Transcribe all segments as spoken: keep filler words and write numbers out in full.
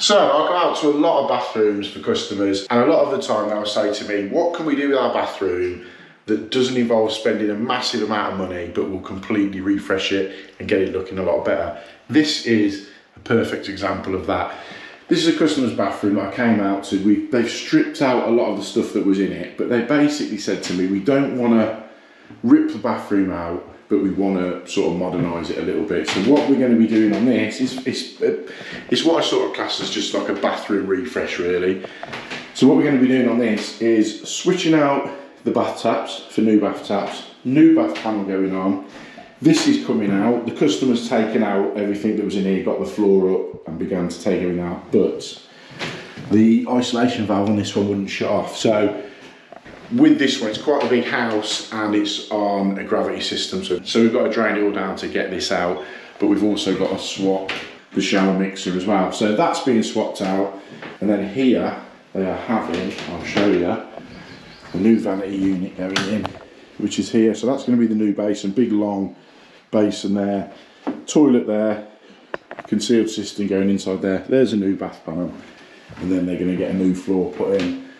So I go out to a lot of bathrooms for customers, and a lot of the time they'll say to me, what can we do with our bathroom that doesn't involve spending a massive amount of money but will completely refresh it and get it looking a lot better? This is a perfect example of that. This is a customer's bathroom I came out to. We, they've stripped out a lot of the stuff that was in it, but they basically said to me, we don't want to rip the bathroom out, but we want to sort of modernise it a little bit. So what we're going to be doing on this is, it's, it's what I sort of class as just like a bathroom refresh, really. So what we're going to be doing on this is switching out the bath taps for new bath taps, new bath panel going on. This is coming out. The customer's taken out everything that was in here, got the floor up and began to take everything out, but the isolation valve on this one wouldn't shut off. So with this one, it's quite a big house and it's on a gravity system. So, so we've got to drain it all down to get this out, but we've also got to swap the shower mixer as well. So that's being swapped out. And then here they are having, I'll show you, the new vanity unit going in, which is here. So that's going to be the new basin, big long basin there, toilet there, concealed system going inside there. There's a new bath panel, and then they're going to get a new floor put in.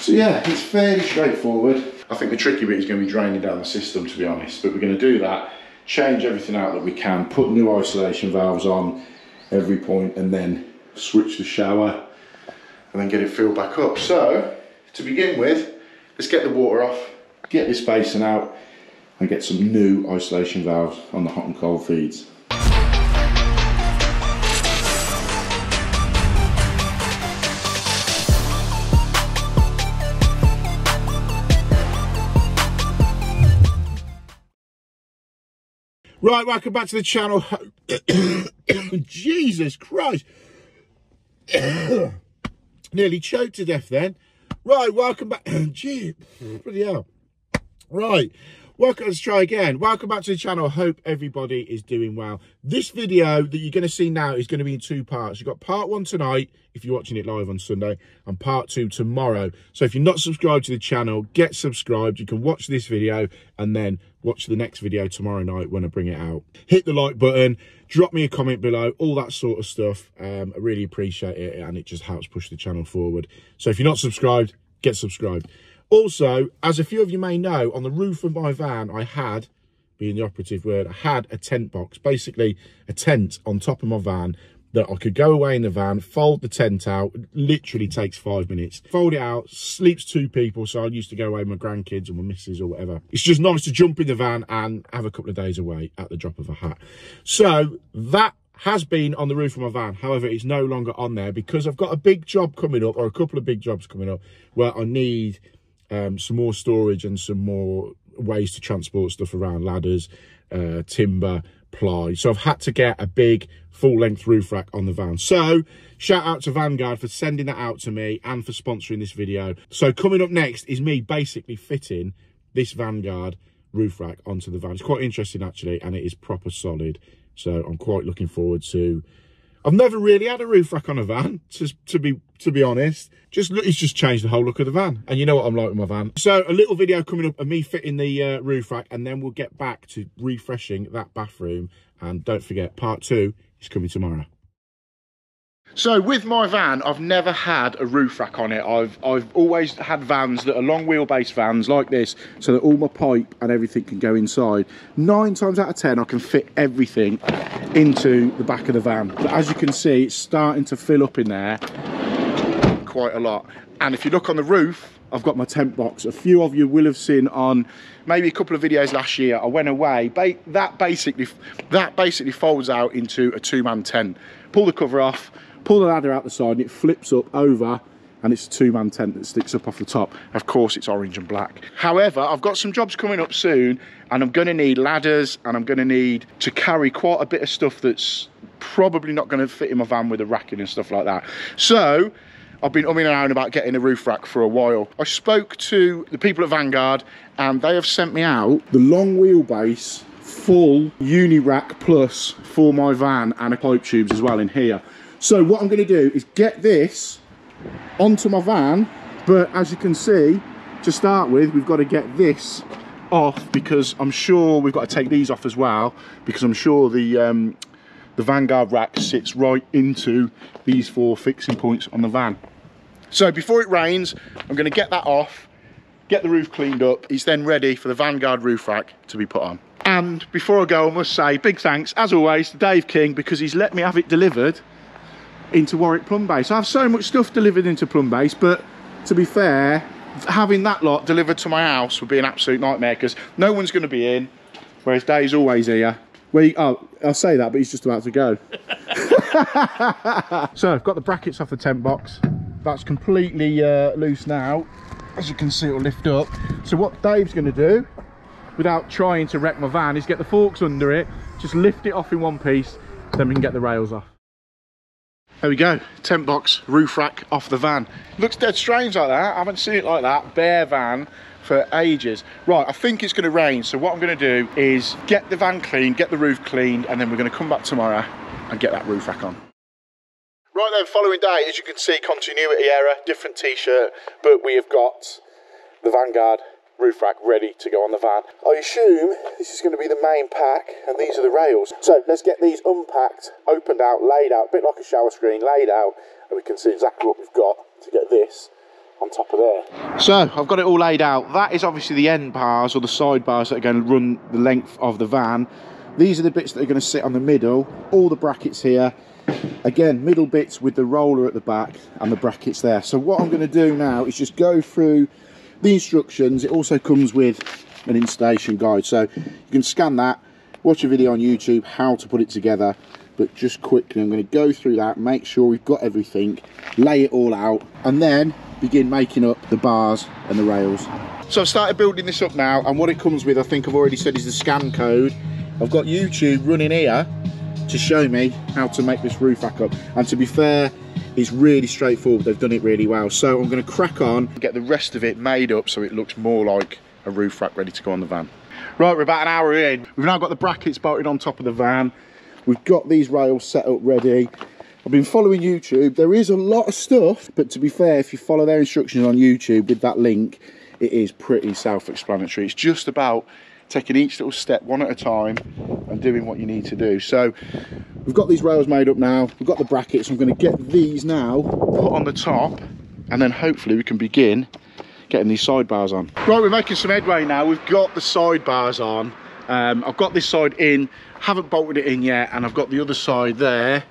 So yeah, it's fairly straightforward. I think the tricky bit is going to be draining down the system, to be honest, but we're going to do that, change everything out that we can, put new isolation valves on every point, and then switch the shower and then get it filled back up. So to begin with, let's get the water off, get this basin out, and get some new isolation valves on the hot and cold feeds. Right, welcome back to the channel. Jesus Christ. Nearly choked to death then. Right, welcome back. Gee, bloody hell. Right, welcome, let's try again. Welcome back to the channel. Hope everybody is doing well. This video that you're going to see now is going to be in two parts. You've got part one tonight, if you're watching it live on Sunday, and part two tomorrow. So if you're not subscribed to the channel, get subscribed. You can watch this video and then watch the next video tomorrow night when I bring it out. Hit the like button, drop me a comment below, all that sort of stuff. Um, I really appreciate it, and it just helps push the channel forward. So if you're not subscribed, get subscribed. Also, as a few of you may know, on the roof of my van, I had, being the operative word, I had a tent box, basically a tent on top of my van that I could go away in the van, fold the tent out, literally takes five minutes. Fold it out, sleeps two people, so I used to go away with my grandkids or my missus or whatever. It's just nice to jump in the van and have a couple of days away at the drop of a hat. So that has been on the roof of my van. However, it's no longer on there because I've got a big job coming up, or a couple of big jobs coming up, where I need um, some more storage and some more ways to transport stuff around, ladders, uh, timber, ply. So I've had to get a big full-length roof rack on the van. So shout out to Vanguard for sending that out to me and for sponsoring this video. So coming up next is me basically fitting this Vanguard roof rack onto the van. It's quite interesting actually, and it is proper solid. So I'm quite looking forward to. I've never really had a roof rack on a van, to, to be to be honest. Just look, it's just changed the whole look of the van, and you know what I'm like with my van. So a little video coming up of me fitting the uh, roof rack, and then we'll get back to refreshing that bathroom. And don't forget, part two is coming tomorrow. So with my van, I've never had a roof rack on it. I've, I've always had vans that are long wheelbase vans like this, so that all my pipe and everything can go inside. Nine times out of ten, I can fit everything into the back of the van. But as you can see, it's starting to fill up in there quite a lot. And if you look on the roof, I've got my tent box. A few of you will have seen on maybe a couple of videos last year, I went away. Ba that, basically, that basically folds out into a two-man tent. Pull the cover off, pull the ladder out the side, and it flips up over, and it's a two-man tent that sticks up off the top. Of course, it's orange and black. However, I've got some jobs coming up soon, and I'm gonna need ladders, and I'm gonna need to carry quite a bit of stuff that's probably not gonna fit in my van with the racking and stuff like that. So I've been umming and ahhing about getting a roof rack for a while. I spoke to the people at Vanguard, and they have sent me out the long wheelbase full uni rack plus for my van, and a pipe tubes as well in here. So what I'm gonna do is get this onto my van, but as you can see, to start with, we've got to get this off, because I'm sure we've got to take these off as well, because I'm sure the um, the Vanguard rack sits right into these four fixing points on the van. So before it rains, I'm going to get that off, get the roof cleaned up. It's then ready for the Vanguard roof rack to be put on. And before I go, I must say big thanks, as always, to Dave King, because he's let me have it delivered into Warwick Plum Base. I have so much stuff delivered into Plum Base, but to be fair, having that lot delivered to my house would be an absolute nightmare, because no one's going to be in, whereas Dave's always here. Well, he, oh, I'll say that, but he's just about to go. So I've got the brackets off the tent box. That's completely uh, loose now. As you can see, it'll lift up. So what Dave's going to do, without trying to wreck my van, is get the forks under it, just lift it off in one piece, then we can get the rails off. There we go, tent box, roof rack off the van. Looks dead strange like that. I haven't seen it like that, bare van, for ages. Right, I think it's gonna rain, so what I'm gonna do is get the van cleaned, get the roof cleaned, and then we're gonna come back tomorrow and get that roof rack on. Right then, following day, as you can see, continuity error, different t-shirt, but we have got the Vanguard roof rack ready to go on the van. I assume this is going to be the main pack and these are the rails. So let's get these unpacked, opened out, laid out, a bit like a shower screen, laid out, and we can see exactly what we've got to get this on top of there. So I've got it all laid out. That is obviously the end bars or the side bars that are going to run the length of the van. These are the bits that are going to sit on the middle, all the brackets here. Again, middle bits with the roller at the back and the brackets there. So what I'm going to do now is just go through the instructions. It also comes with an installation guide, so you can scan that, watch a video on YouTube how to put it together. But just quickly, I'm going to go through that, make sure we've got everything, lay it all out, and then begin making up the bars and the rails. So I've started building this up now, and what it comes with, I think I've already said, is the scan code. I've got YouTube running here to show me how to make this roof rack up, and to be fair, it's really straightforward. They've done it really well. So I'm going to crack on and get the rest of it made up so it looks more like a roof rack ready to go on the van. Right, we're about an hour in. We've now got the brackets bolted on top of the van. We've got these rails set up ready. I've been following YouTube. There is a lot of stuff, but to be fair, if you follow their instructions on YouTube with that link, it is pretty self-explanatory. It's just about taking each little step one at a time and doing what you need to do. So we've got these rails made up now, we've got the brackets. I'm going to get these now put on the top, and then hopefully we can begin getting these side bars on. Right, we're making some headway now. We've got the side bars on. um, I've got this side in, haven't bolted it in yet, and I've got the other side there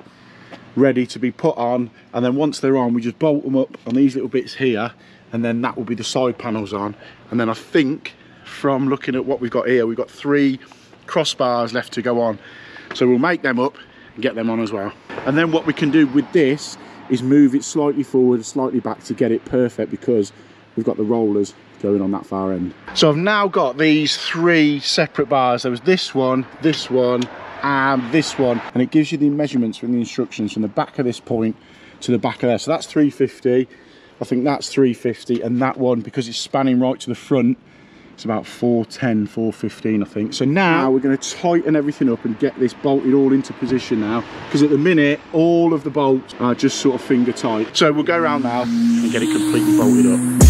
ready to be put on, and then once they're on, we just bolt them up on these little bits here, and then that will be the side panels on. And then I think, from looking at what we've got here, we've got three crossbars left to go on, so we'll make them up and get them on as well. And then what we can do with this is move it slightly forward, slightly back to get it perfect, because we've got the rollers going on that far end. So I've now got these three separate bars. There was this one, this one, and this one, and it gives you the measurements from the instructions from the back of this point to the back of there. So that's three fifty, I think that's three fifty, and that one, because it's spanning right to the front, it's about four ten, four fifteen, I think. So now, now we're going to tighten everything up and get this bolted all into position now, because at the minute, all of the bolts are just sort of finger tight. So we'll go around now and get it completely bolted up.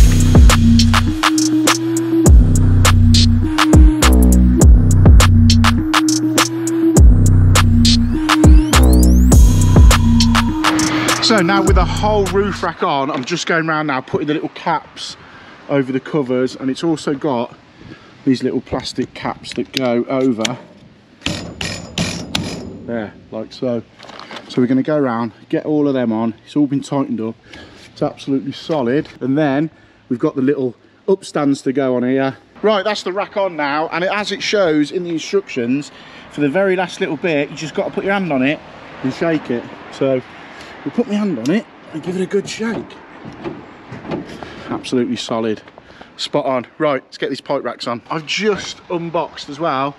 So now with the whole roof rack on, I'm just going around now, putting the little caps over the covers, and it's also got these little plastic caps that go over there like so. So we're going to go around, get all of them on. It's all been tightened up, it's absolutely solid, and then we've got the little upstands to go on here. Right, that's the rack on now, and it, as it shows in the instructions, for the very last little bit, you just got to put your hand on it and shake it. So we'll put my hand on it and give it a good shake. Absolutely solid, spot on. Right, let's get these pipe racks on. I've just unboxed as well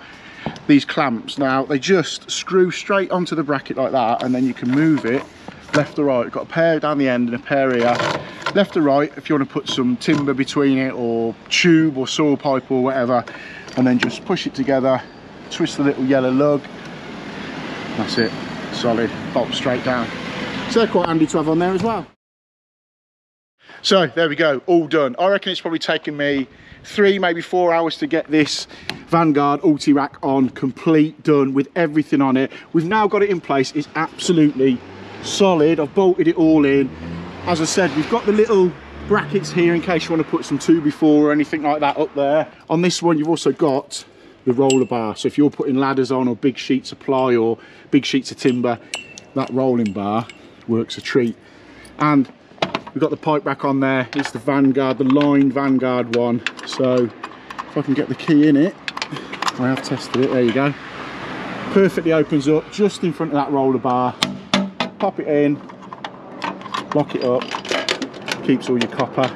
these clamps. Now they just screw straight onto the bracket like that, and then you can move it left to right. We've got a pair down the end and a pair here, left to right, if you want to put some timber between it or tube or saw pipe or whatever, and then just push it together, twist the little yellow lug, that's it, solid, bolt straight down. So they're quite handy to have on there as well. So there we go, all done. I reckon it's probably taken me three, maybe four hours to get this Vanguard ulti rack on, complete, done, with everything on it. We've now got it in place, it's absolutely solid. I've bolted it all in. As I said, we've got the little brackets here in case you want to put some two by four or anything like that up there. On this one, you've also got the roller bar. So if you're putting ladders on or big sheets of ply or big sheets of timber, that rolling bar works a treat. And we've got the pipe rack on there. It's the Vanguard, the lined Vanguard one. So if I can get the key in it, I have tested it, there you go. Perfectly opens up just in front of that roller bar. Pop it in, lock it up, keeps all your copper.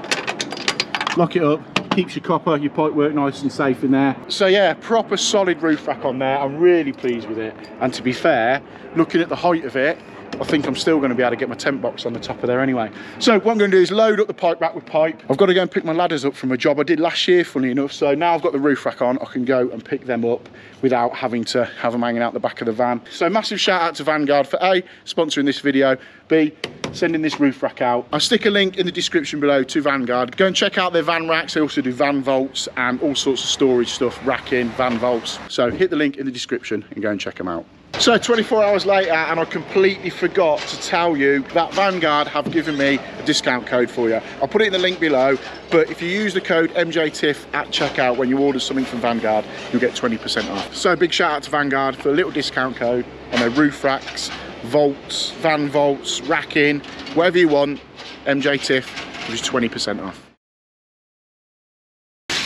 Lock it up, keeps your copper, your pipe work nice and safe in there. So yeah, proper solid roof rack on there. I'm really pleased with it. And to be fair, looking at the height of it, I think I'm still going to be able to get my tent box on the top of there anyway. So what I'm going to do is load up the pipe rack with pipe. I've got to go and pick my ladders up from a job I did last year, funnily enough. So now I've got the roof rack on, I can go and pick them up without having to have them hanging out the back of the van. So massive shout out to Vanguard for A, sponsoring this video, B, sending this roof rack out. I'll stick a link in the description below to Vanguard. Go and check out their van racks. They also do van vaults and all sorts of storage stuff, racking, van vaults. So hit the link in the description and go and check them out. So twenty-four hours later, and I completely forgot to tell you that Vanguard have given me a discount code for you. I'll put it in the link below, but if you use the code M J T I F F at checkout when you order something from Vanguard, you'll get twenty percent off. So big shout out to Vanguard for a little discount code on their roof racks, vaults, van vaults, racking, whatever you want, M J T I F F, just twenty percent off.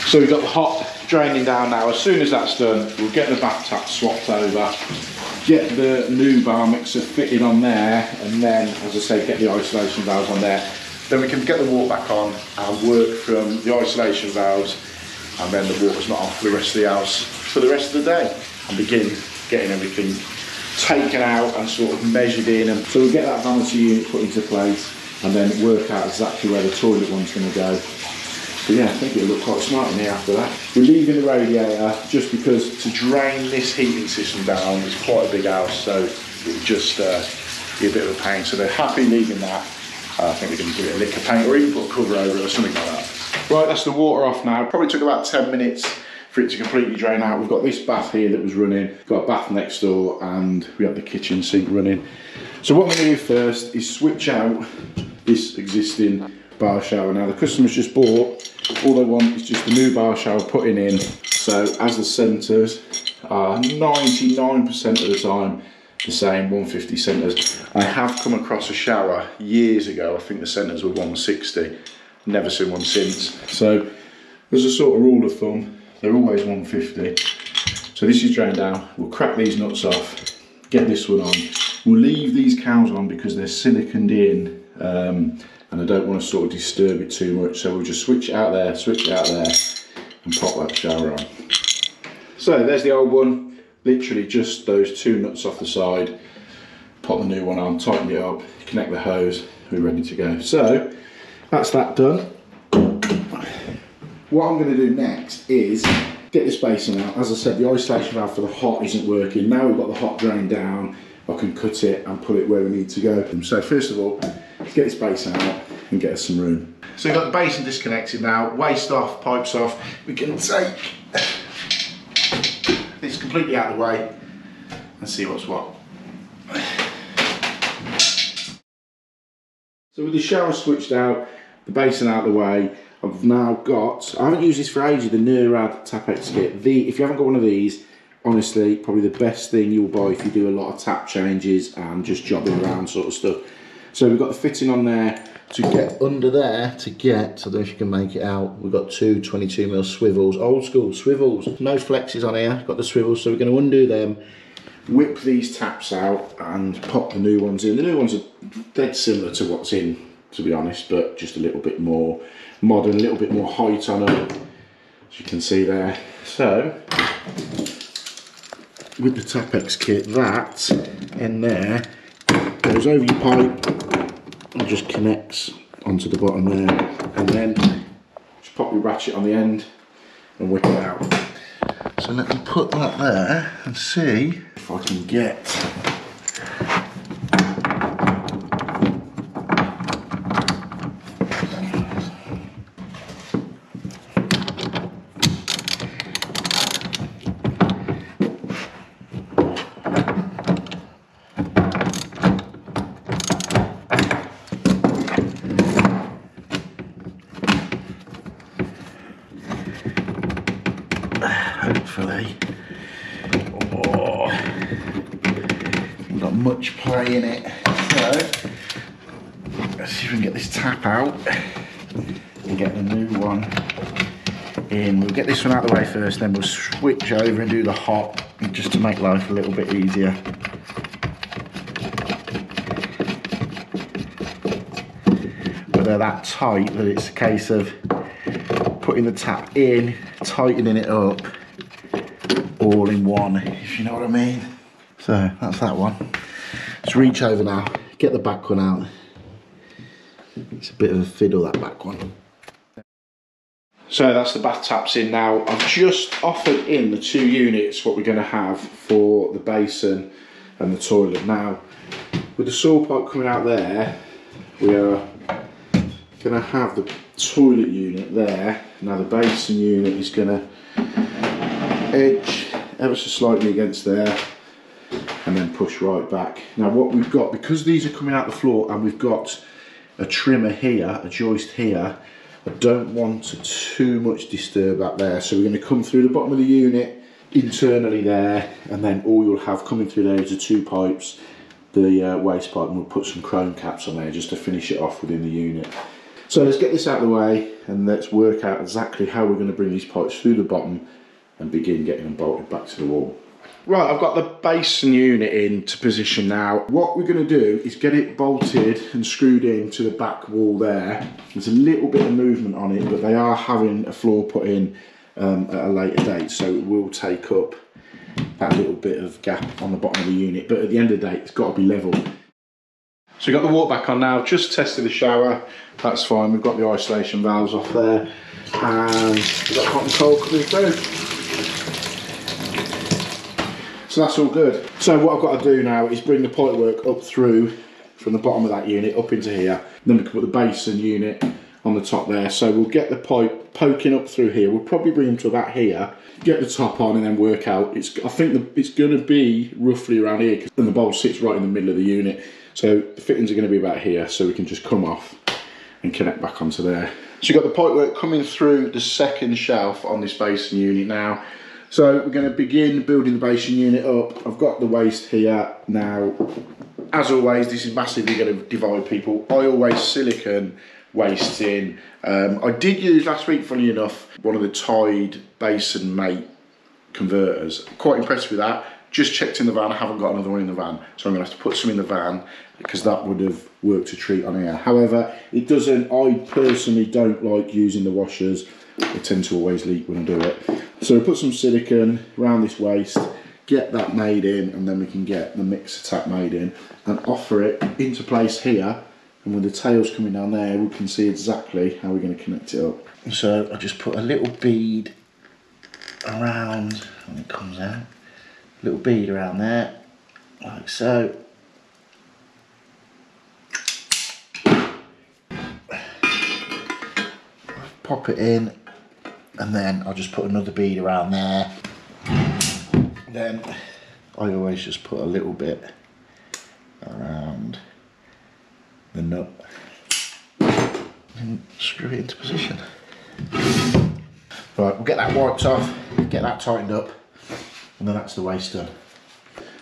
So we've got the hot draining down now. As soon as that's done, we'll get the bathtub swapped over, get the new bar mixer fitted on there, and then, as I say, get the isolation valves on there. Then we can get the water back on and work from the isolation valves, and then the water's not on for the rest of the house for the rest of the day, and begin getting everything taken out and sort of measured in. And so we'll get that vanity unit put into place and then work out exactly where the toilet one's going to go. But yeah, I think it'll look quite smart in here after that. We're leaving the radiator just because to drain this heating system down, it's quite a big house, so it'll just uh, be a bit of a pain. So they're happy leaving that. Uh, I think we're going to give it a lick of paint or even put a cover over it or something like that. Right, that's the water off now. Probably took about ten minutes for it to completely drain out. We've got this bath here that was running, got a bath next door, and we have the kitchen sink running. So what I'm going to do first is switch out this existing bar shower. Now the customer's just bought, all they want is just the new bar shower putting in. So as the centres are ninety-nine percent of the time the same one fifty centres. I have come across a shower years ago, I think the centres were one sixty, never seen one since. So there's a sort of rule of thumb, they're always one fifty. So this is drained down. We'll crack these nuts off, get this one on. We'll leave these cows on because they're siliconed in, um, and I don't want to sort of disturb it too much. So we'll just switch it out there, switch it out there, and pop that shower on. So there's the old one, literally just those two nuts off the side. Pop the new one on, tighten it up, connect the hose, we're ready to go. So that's that done. What I'm going to do next is get this basin out. As I said, the isolation valve for the hot isn't working. Now we've got the hot drain down, I can cut it and put it where we need to go. So first of all, let's get this basin out and get us some room. So we've got the basin disconnected now, waste off, pipes off. We can take this completely out of the way and see what's what. So with the shower switched out, the basin out of the way, I've now got, I haven't used this for ages, the Nurad Tapex kit. The, if you haven't got one of these, honestly, probably the best thing you'll buy if you do a lot of tap changes and just jobbing around sort of stuff. So we've got the fitting on there to get under there to get, I don't know if you can make it out, we've got two twenty-two mil swivels, old school swivels, no flexes on here, got the swivels, so we're going to undo them, whip these taps out and pop the new ones in. The new ones are dead similar to what's in, to be honest, but just a little bit more modern, a little bit more height on it, as you can see there. So with the Tapex kit, that in there goes over your pipe and just connects onto the bottom there, and then just pop your ratchet on the end and whip it out. So let me put that there and see if I can get thankfully. Oh, not much play in it. So let's see if we can get this tap out and get the new one in. We'll get this one out of the way first, then we'll switch over and do the hot, just to make life a little bit easier. But they're that tight that it's a case of putting the tap in, tightening it up, all in one, if you know what I mean. So that's that one. Let's reach over now, get the back one out. It's a bit of a fiddle, that back one. So that's the bath taps in now. I've just offered in the two units what we're going to have for the basin and the toilet. Now, with the saw pipe coming out there, we are going to have the toilet unit there. Now the basin unit is going to edge ever so slightly against there and then push right back. Now what we've got, because these are coming out the floor and we've got a trimmer here, a joist here, I don't want to too much disturb that there, so we're going to come through the bottom of the unit internally there, and then all you'll have coming through there is the two pipes, the uh, waste pipe, and we'll put some chrome caps on there just to finish it off within the unit. So let's get this out of the way and let's work out exactly how we're going to bring these pipes through the bottom and begin getting them bolted back to the wall. Right, I've got the basin unit in to position now. What we're going to do is get it bolted and screwed in to the back wall there. There's a little bit of movement on it, but they are having a floor put in um, at a later date, so it will take up that little bit of gap on the bottom of the unit. But at the end of the day, it's got to be level. So we've got the water back on now, just tested the shower, that's fine. We've got the isolation valves off there, and we've got hot and cold coming through. So that's all good. So what I've got to do now is bring the pipework up through from the bottom of that unit up into here. Then we can put the basin unit on the top there. So we'll get the pipe poking up through here. We'll probably bring them to about here, get the top on and then work out. It's, I think the, it's going to be roughly around here, because the bowl sits right in the middle of the unit. So the fittings are going to be about here, so we can just come off and connect back onto there. So you've got the pipework coming through the second shelf on this basin unit now. So we're going to begin building the basin unit up. I've got the waste here now. As always, this is massively going to divide people. I always silicone waste in. Um, I did use last week, funny enough, one of the Tide Basin Mate converters. Quite impressed with that. Just checked in the van, I haven't got another one in the van. So I'm going to have to put some in the van because that would have worked a treat on here. However, it doesn't, I personally don't like using the washers. They tend to always leak when I do it. So we'll put some silicone around this waste, get that made in, and then we can get the mixer tap made in and offer it into place here. And with the tails coming down there, we can see exactly how we're going to connect it up. So I just put a little bead around when it comes out, a little bead around there, like so. Pop it in, and then I'll just put another bead around there. Then I always just put a little bit around the nut and screw it into position. Right, we'll get that wiped off, get that tightened up, and then that's the waste done.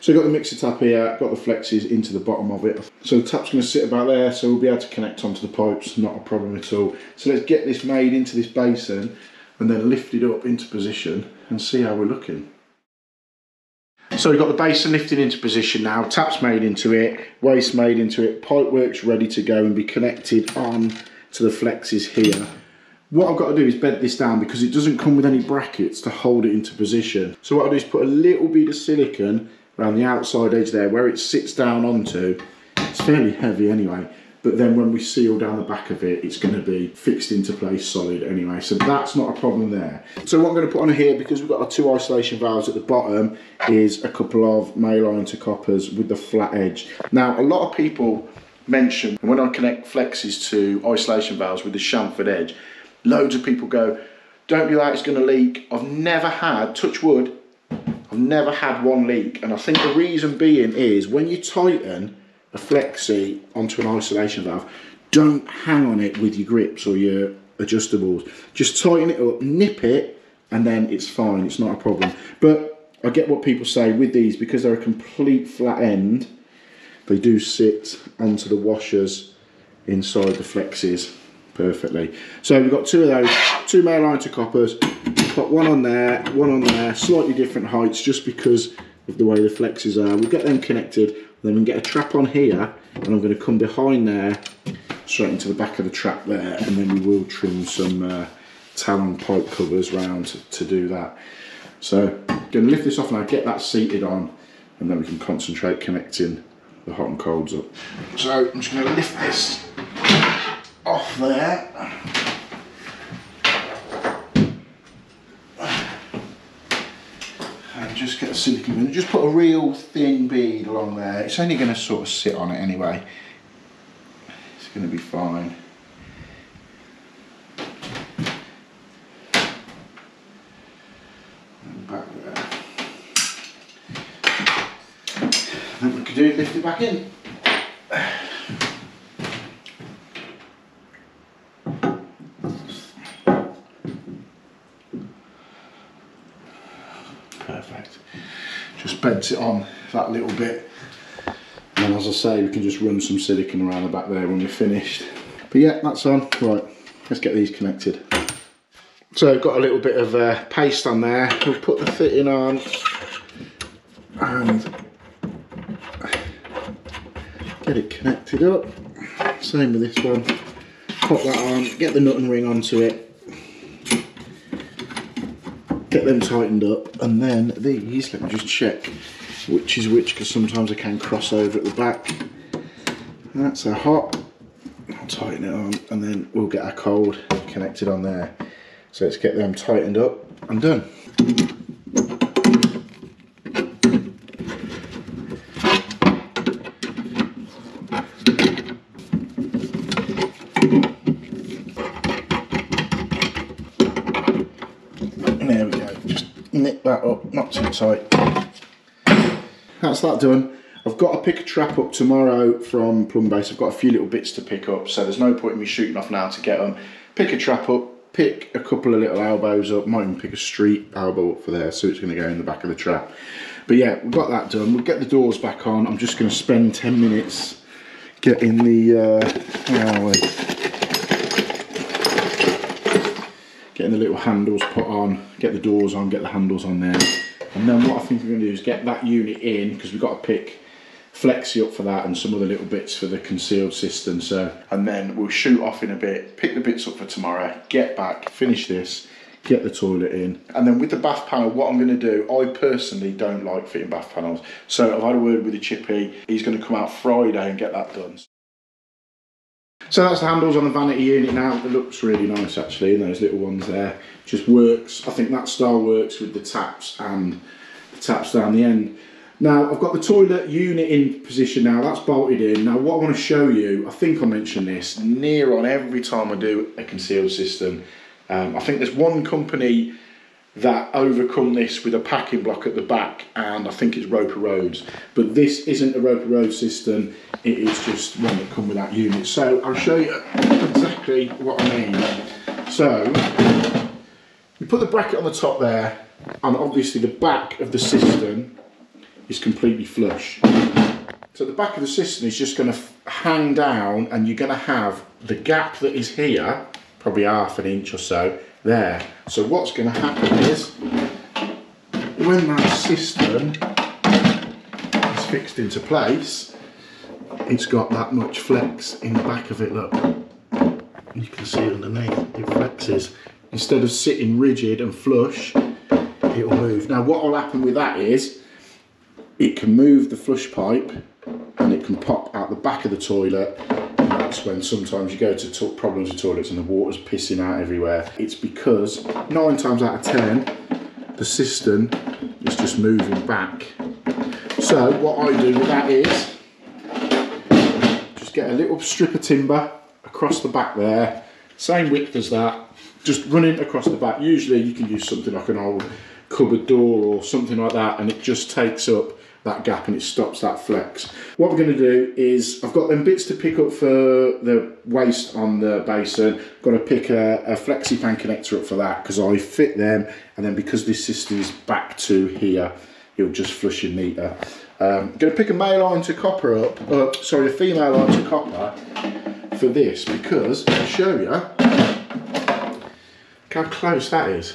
So we've got the mixer tap here, got the flexes into the bottom of it. So the tap's going to sit about there, so we'll be able to connect onto the pipes, not a problem at all. So let's get this made into this basin and then lift it up into position and see how we're looking. So we've got the basin lifted into position now, tap's made into it, waste made into it, pipework's ready to go and be connected on to the flexes here. What I've got to do is bed this down because it doesn't come with any brackets to hold it into position. So what I'll do is put a little bit of silicone around the outside edge there where it sits down onto. It's fairly heavy anyway, but then when we seal down the back of it, it's going to be fixed into place solid anyway, so that's not a problem there. So what I'm going to put on here, because we've got our two isolation valves at the bottom, is a couple of male iron to coppers with the flat edge. Now a lot of people mention, when I connect flexes to isolation valves with the chamfered edge, loads of people go, don't do that, it's going to leak. I've never had, touch wood, I've never had one leak, and I think the reason being is when you tighten a flexi onto an isolation valve, don't hang on it with your grips or your adjustables. Just tighten it up, nip it, and then it's fine, it's not a problem. But I get what people say with these, because they're a complete flat end, they do sit onto the washers inside the flexes perfectly. So we've got two of those, two male iota coppers, got one on there, one on there, slightly different heights just because of the way the flexes are. We'll get them connected, then we can get a trap on here, and I'm going to come behind there, straight into the back of the trap there, and then we will trim some uh, talon pipe covers round to, to do that. So I'm going to lift this off now, get that seated on, and then we can concentrate connecting the hot and colds up. So I'm just going to lift this off there. And just get a silicone and just put a real thin bead along there. It's only going to sort of sit on it anyway. It's going to be fine. And back there. And then we could do lift it back in. Bent it on that little bit, and as I say, we can just run some silicone around the back there when we're finished. But yeah, that's on. Right, let's get these connected. So I've got a little bit of uh, paste on there. We'll put the fitting on, and get it connected up. Same with this one. Pop that on, get the nut and ring onto it, get them tightened up, and then these, let me just check which is which, because sometimes I can cross over at the back. That's a hot, I'll tighten it on, and then we'll get our cold connected on there. So let's get them tightened up and done. That up, not too tight. That's that done. I've got to pick a trap up tomorrow from Plum Base. I've got a few little bits to pick up, so there's no point in me shooting off now to get them. Pick a trap up, pick a couple of little elbows up, might even pick a street elbow up for there, so it's going to go in the back of the trap. But yeah, we've got that done. We'll get the doors back on. I'm just going to spend ten minutes getting the uh, where are we? Getting the little handles put on, get the doors on, get the handles on there. And then what I think we're going to do is get that unit in, because we've got to pick flexi up for that and some other little bits for the concealed system. So, and then we'll shoot off in a bit, pick the bits up for tomorrow, get back, finish this, get the toilet in. And then with the bath panel, what I'm going to do, I personally don't like fitting bath panels. So I've had a word with the chippy. He's going to come out Friday and get that done. So that's the handles on the vanity unit now. It looks really nice actually, and those little ones there just works. I think that style works with the taps and the taps down the end. Now I've got the toilet unit in position now, that's bolted in. Now what I want to show you, I think I mentioned this near on every time I do a concealed system. Um, I think there's one company that overcome this with a packing block at the back, and I think it's Roper Roads. But this isn't a Roper Roads system, it is just one that comes with that unit. So I'll show you exactly what I mean. So you put the bracket on the top there, and obviously the back of the system is completely flush. So the back of the system is just going to hang down, and you're going to have the gap that is here, probably half an inch or so, there. So what's going to happen is, when that system is fixed into place, it's got that much flex in the back of it, look. You can see underneath, it flexes. Instead of sitting rigid and flush, it'll move. Now what will happen with that is, it can move the flush pipe, and it can pop out the back of the toilet. That's when sometimes you go to talk problems with toilets and the water's pissing out everywhere. It's because nine times out of ten, the cistern is just moving back. So what I do with that is just get a little strip of timber across the back there, same width as that, just running across the back. Usually you can use something like an old cupboard door or something like that, and it just takes up that gap and it stops that flex. What we're going to do is, I've got them bits to pick up for the waist on the basin. I've got to pick a, a flexi pan connector up for that because I fit them, and then because this system is back to here, it'll just flush your meter. Um, I'm going to pick a male line to copper up, uh, sorry, a female line to copper for this, because I'll show you how close that is.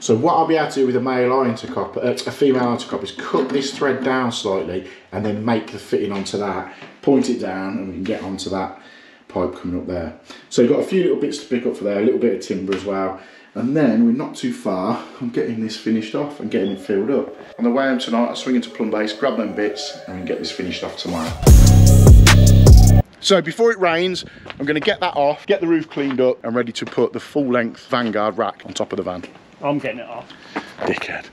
So what I'll be able to do with a male line to copper, uh, a female line to copper, is cut this thread down slightly and then make the fitting onto that, point it down, and we can get onto that pipe coming up there. So you've got a few little bits to pick up for there, a little bit of timber as well. And then we're not too far on getting this finished off and getting it filled up. On the way home tonight, I swing into Plum Base, grab them bits, and we can get this finished off tomorrow. So before it rains, I'm gonna get that off, get the roof cleaned up, and ready to put the full length Vanguard rack on top of the van. I'm getting it off. Dickhead.